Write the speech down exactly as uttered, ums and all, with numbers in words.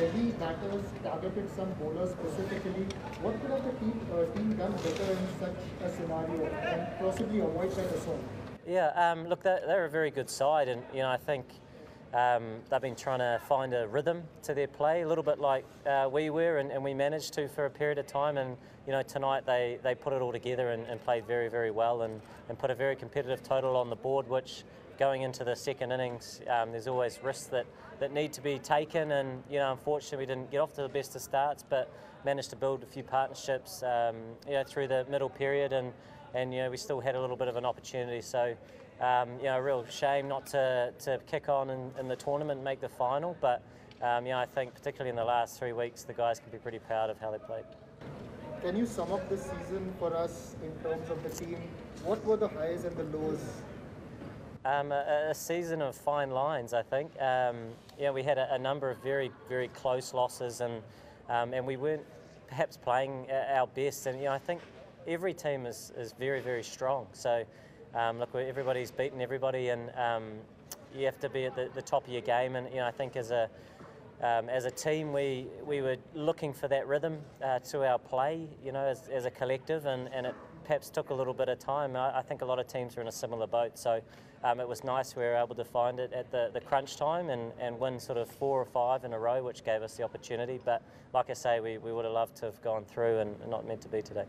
Delhi batters targeted some bowlers specifically. What could have the team, uh, team done better in such a scenario and possibly avoid that assault? Yeah, um, look, they're, they're a very good side, and you know I think um, they've been trying to find a rhythm to their play, a little bit like uh, we were, and, and we managed to for a period of time. And you know tonight they they put it all together and, and played very very well, and and put a very competitive total on the board, which. Going into the second innings, um, there's always risks that, that need to be taken, and you know, unfortunately, we didn't get off to the best of starts, but managed to build a few partnerships, um, you know, through the middle period, and and you know, we still had a little bit of an opportunity. So, um, you know, a real shame not to to kick on in, in the tournament, and make the final, but um, you know, I think particularly in the last three weeks, the guys can be pretty proud of how they played. Can you sum up this season for us in terms of the team? What were the highs and the lows? Um, a, a season of fine lines, I think. Um, yeah, we had a, a number of very, very close losses, and um, and we weren't perhaps playing our best. And you know, I think every team is, is very, very strong. So um, look, everybody's beaten everybody, and um, you have to be at the, the top of your game. And you know, I think as a um, as a team, we we were looking for that rhythm uh, to our play. You know, as, as a collective, and and it. Perhaps took a little bit of time. I think a lot of teams are in a similar boat, so um, it was nice we were able to find it at the, the crunch time and, and win sort of four or five in a row, which gave us the opportunity. But like I say, we, we would have loved to have gone through, and not meant to be today.